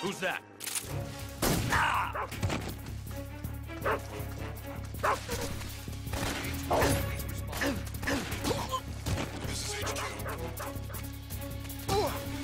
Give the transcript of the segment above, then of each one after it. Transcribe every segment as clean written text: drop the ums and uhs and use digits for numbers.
Who's that? Ah! This is HQ. Who's that?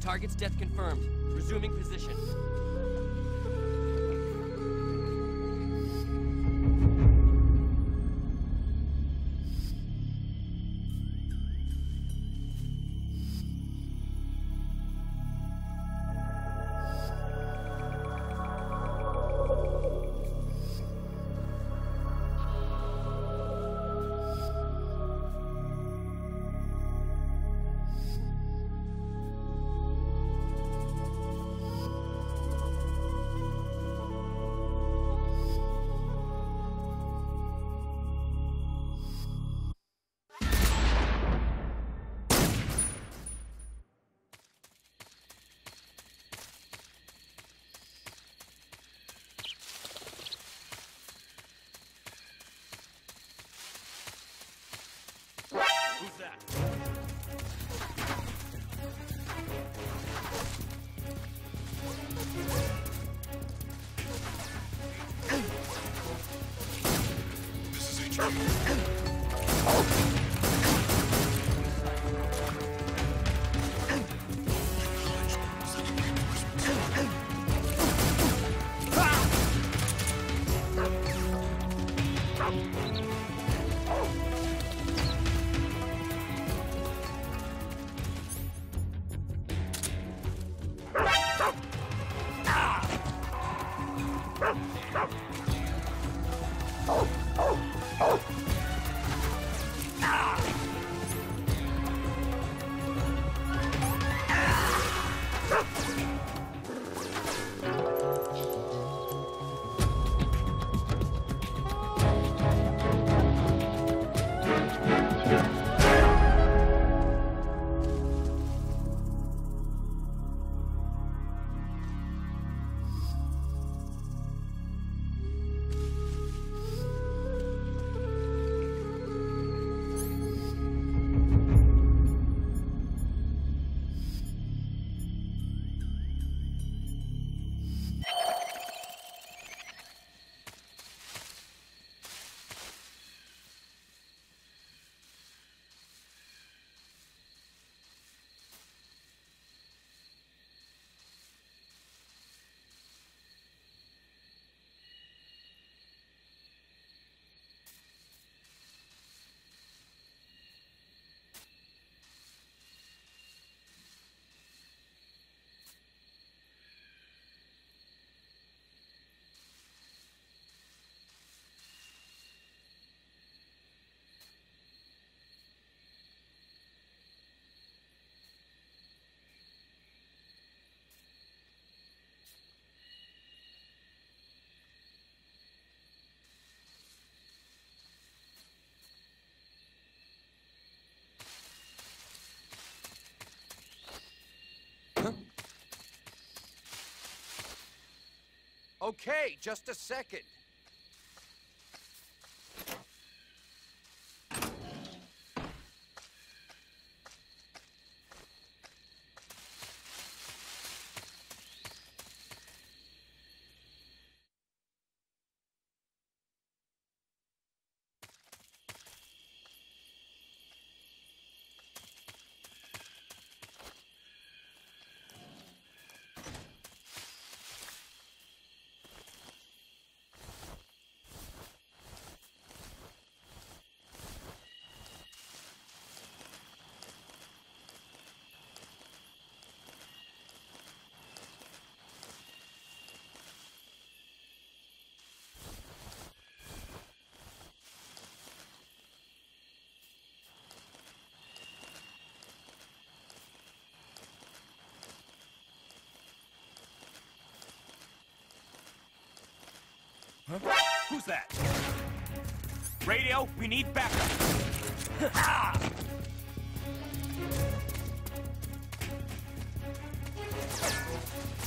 Target's death confirmed. Resuming position. Okay, just a second. Huh? Who's that? Radio, we need backup. Ah!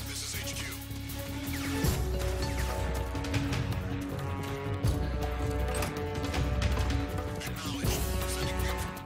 This is HQ. Acknowledged. Sending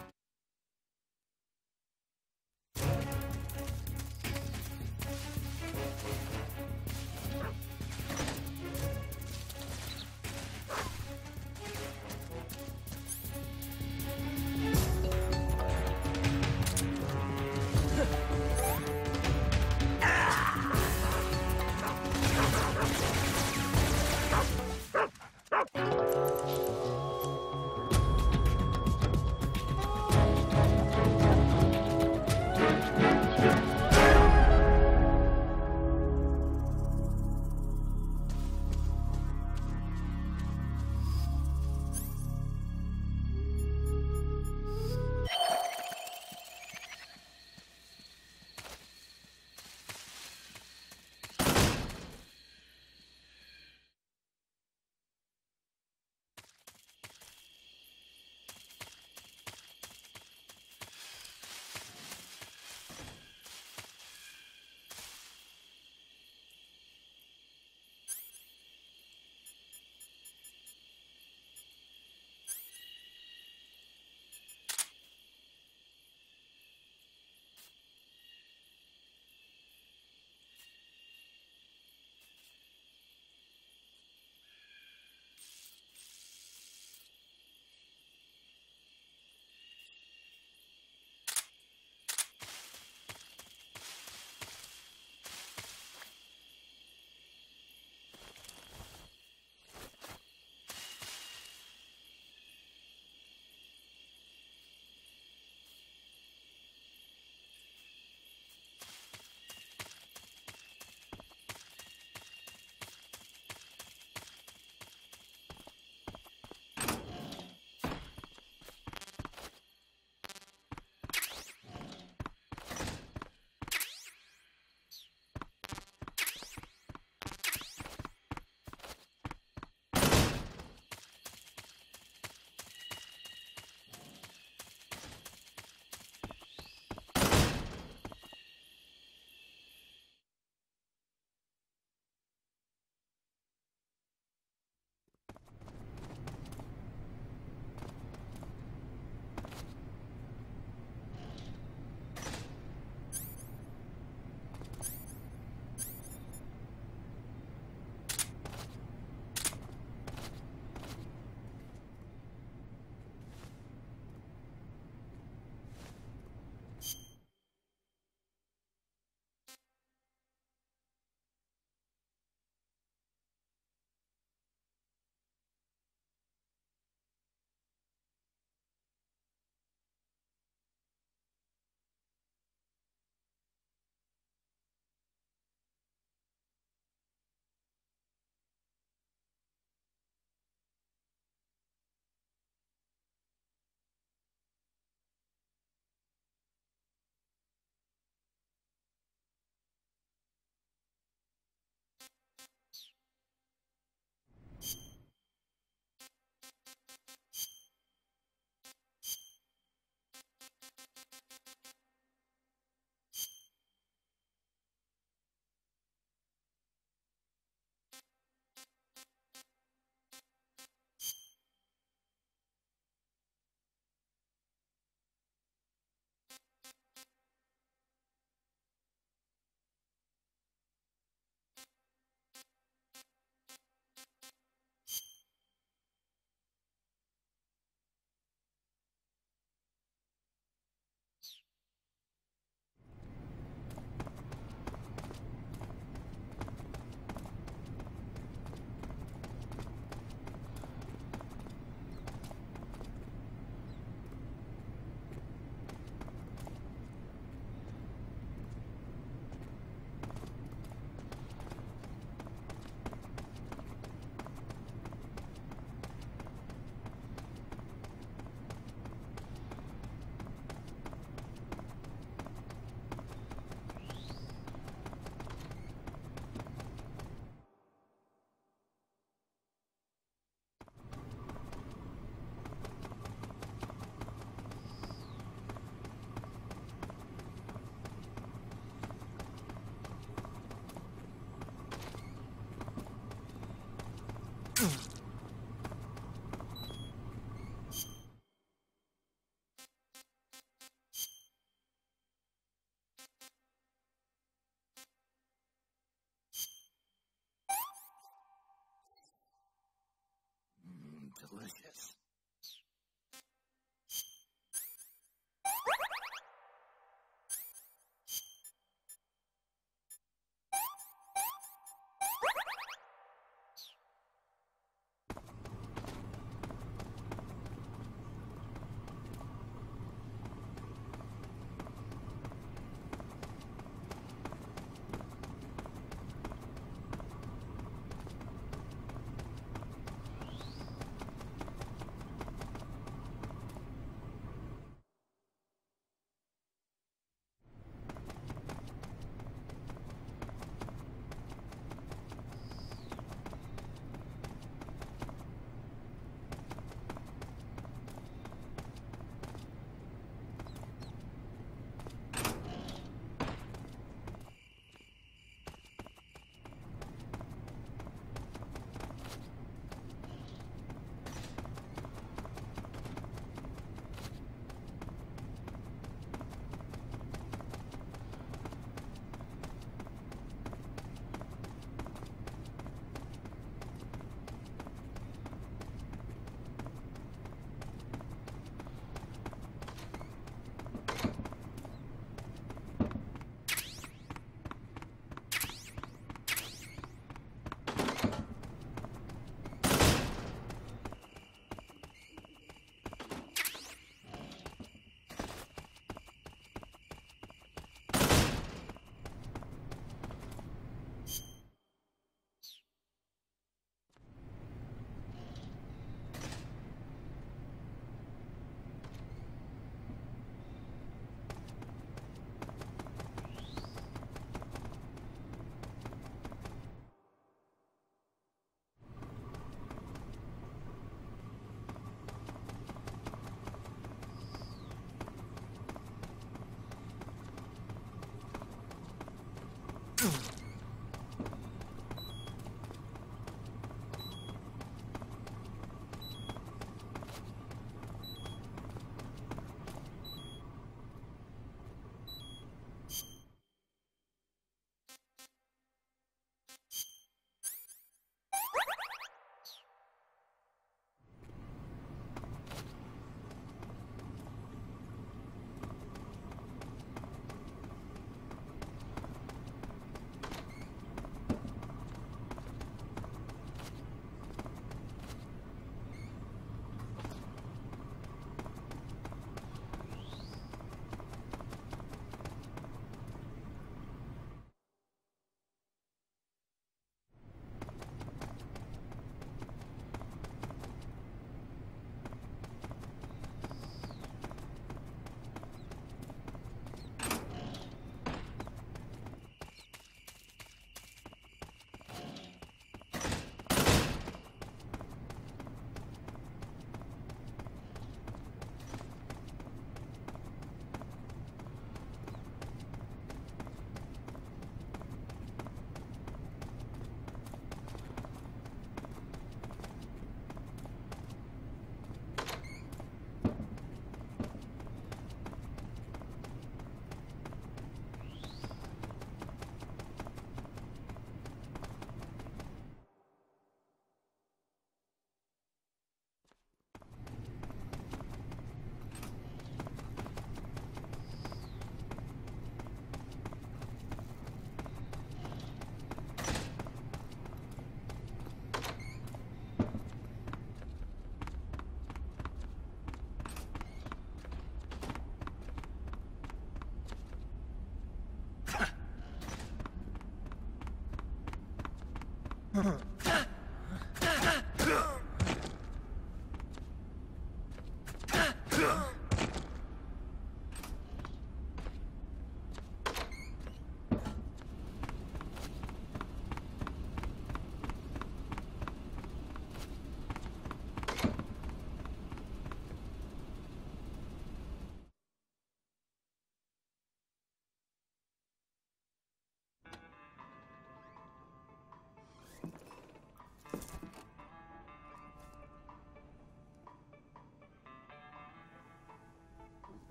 delicious.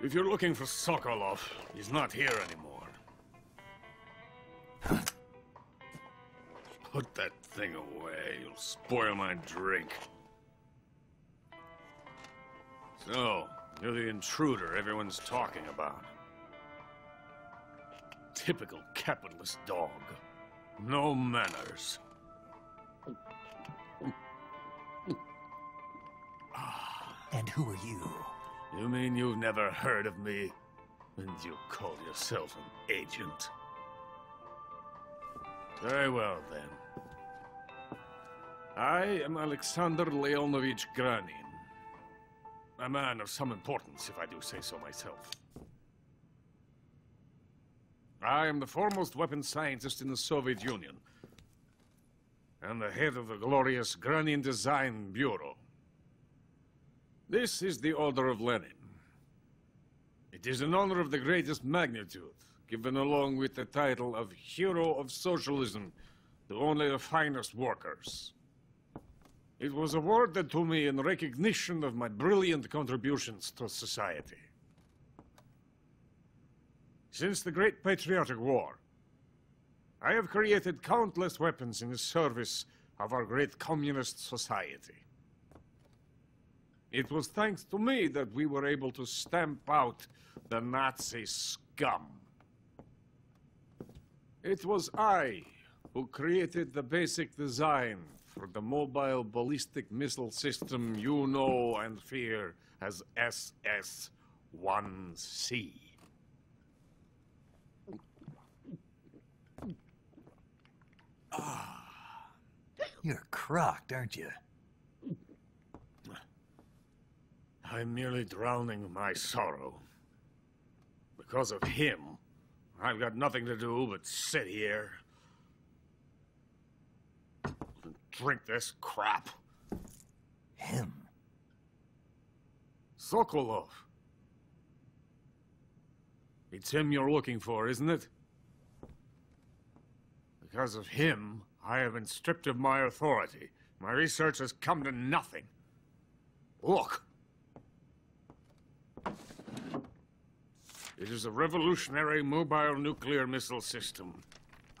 If you're looking for Sokolov, he's not here anymore. Put that thing away. You'll spoil my drink. So, you're the intruder everyone's talking about. Typical capitalist dog. No manners. And who are you? You mean you've never heard of me? And you call yourself an agent? Very well, then. I am Alexander Leonovich Granin. A man of some importance, if I do say so myself. I am the foremost weapons scientist in the Soviet Union, and the head of the glorious Granin Design Bureau. This is the Order of Lenin. It is an honor of the greatest magnitude, given along with the title of Hero of Socialism to only the finest workers. It was awarded to me in recognition of my brilliant contributions to society. Since the Great Patriotic War, I have created countless weapons in the service of our great communist society. It was thanks to me that we were able to stamp out the Nazi scum. It was I who created the basic design for the mobile ballistic missile system you know and fear as SS-1C. Ah. You're crocked, aren't you? I'm merely drowning my sorrow. Because of him, I've got nothing to do but sit here and drink this crap. Him? Sokolov. It's him you're looking for, isn't it? Because of him, I have been stripped of my authority. My research has come to nothing. Look. It is a revolutionary mobile nuclear missile system.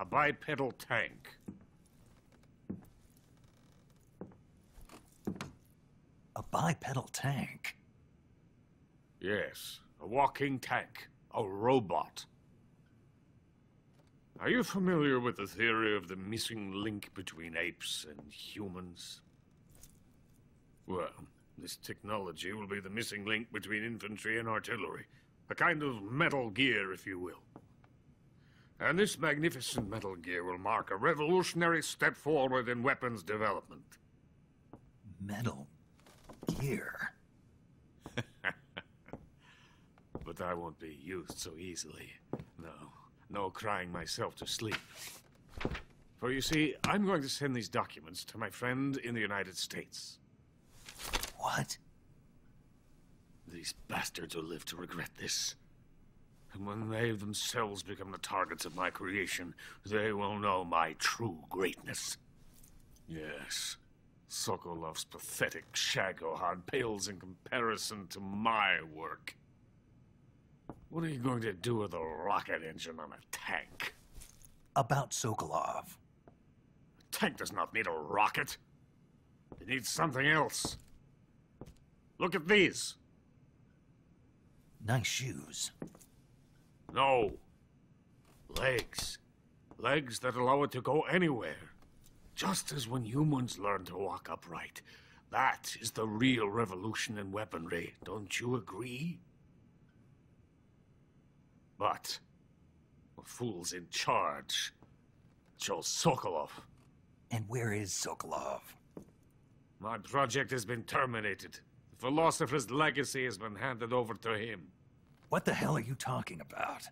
A bipedal tank. A bipedal tank? Yes. A walking tank. A robot. Are you familiar with the theory of the missing link between apes and humans? Well, this technology will be the missing link between infantry and artillery. A kind of Metal Gear, if you will. And this magnificent Metal Gear will mark a revolutionary step forward in weapons development. Metal Gear? But I won't be used so easily. No. No crying myself to sleep. For you see, I'm going to send these documents to my friend in the United States. What? These bastards will live to regret this. And when they themselves become the targets of my creation, they will know my true greatness. Yes, Sokolov's pathetic shag-o-hard pales in comparison to my work. What are you going to do with a rocket engine on a tank? About Sokolov. A tank does not need a rocket. It needs something else. Look at these. Nice shoes. No. Legs. Legs that allow it to go anywhere. Just as when humans learn to walk upright. That is the real revolution in weaponry. Don't you agree? But the fool's in charge. Joe Sokolov. And where is Sokolov? My project has been terminated. The philosopher's legacy has been handed over to him. What the hell are you talking about?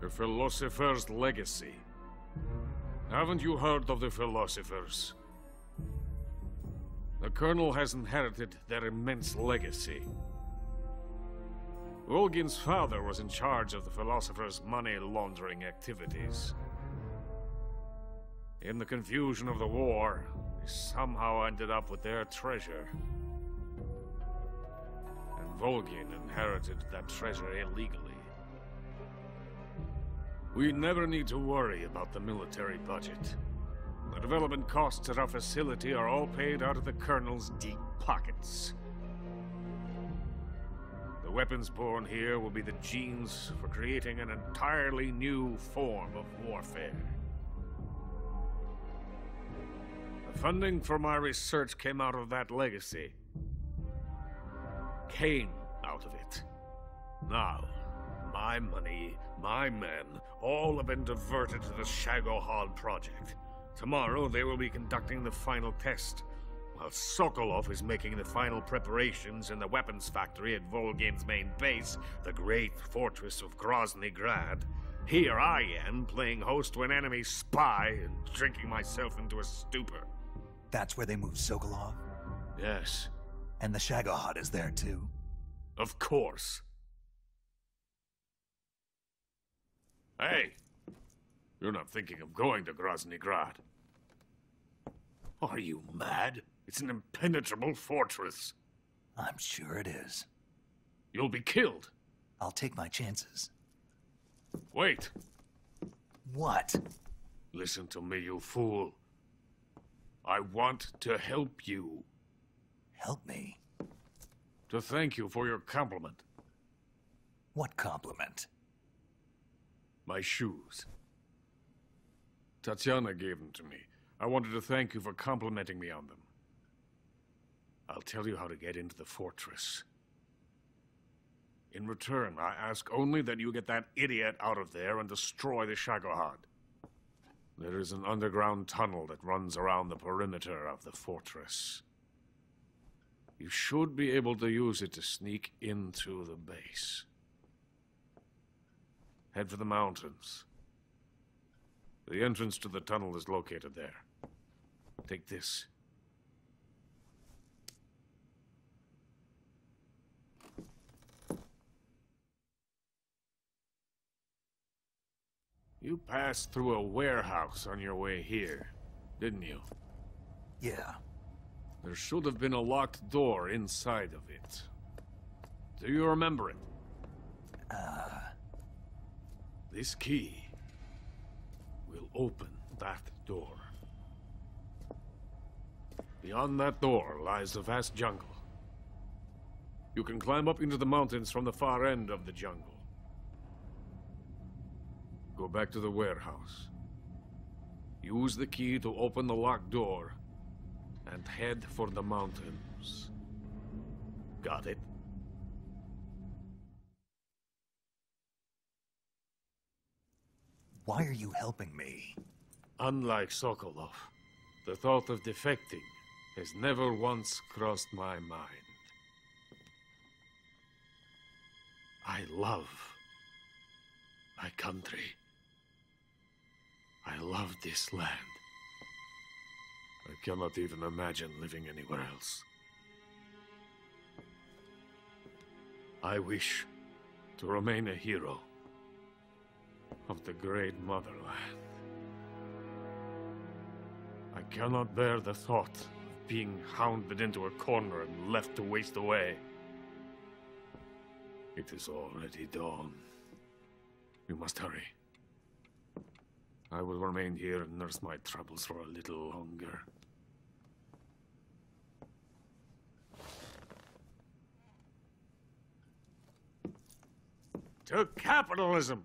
The philosopher's legacy. Haven't you heard of the philosophers? The Colonel has inherited their immense legacy. Volgin's father was in charge of the philosopher's money laundering activities. In the confusion of the war, We somehow ended up with their treasure. And Volgin inherited that treasure illegally. We never need to worry about the military budget. The development costs at our facility are all paid out of the Colonel's deep pockets. The weapons born here will be the genes for creating an entirely new form of warfare. The funding for my research came out of that legacy. Came out of it. Now, my money, my men, all have been diverted to the Shagohod project. Tomorrow, they will be conducting the final test, while Sokolov is making the final preparations in the weapons factory at Volgin's main base, the great fortress of Grozny Grad. Here I am, playing host to an enemy spy and drinking myself into a stupor. That's where they moved Sokolov? Yes. And the Shagohod is there, too? Of course. Hey! You're not thinking of going to Grozny Grad. Are you mad? It's an impenetrable fortress. I'm sure it is. You'll be killed. I'll take my chances. Wait. What? Listen to me, you fool. I want to help you. Help me? To thank you for your compliment. What compliment? My shoes. Tatiana gave them to me. I wanted to thank you for complimenting me on them. I'll tell you how to get into the fortress. In return, I ask only that you get that idiot out of there and destroy the Shagohod. There is an underground tunnel that runs around the perimeter of the fortress. You should be able to use it to sneak into the base. Head for the mountains. The entrance to the tunnel is located there. Take this. You passed through a warehouse on your way here, didn't you? Yeah. There should have been a locked door inside of it. Do you remember it? This key will open that door. Beyond that door lies the vast jungle. You can climb up into the mountains from the far end of the jungle. Go back to the warehouse. Use the key to open the locked door and head for the mountains. Got it? Why are you helping me? Unlike Sokolov, the thought of defecting has never once crossed my mind. I love my country. I love this land. I cannot even imagine living anywhere else. I wish to remain a hero of the great motherland. I cannot bear the thought of being hounded into a corner and left to waste away. It is already dawn. You must hurry. I will remain here and nurse my troubles for a little longer. To capitalism!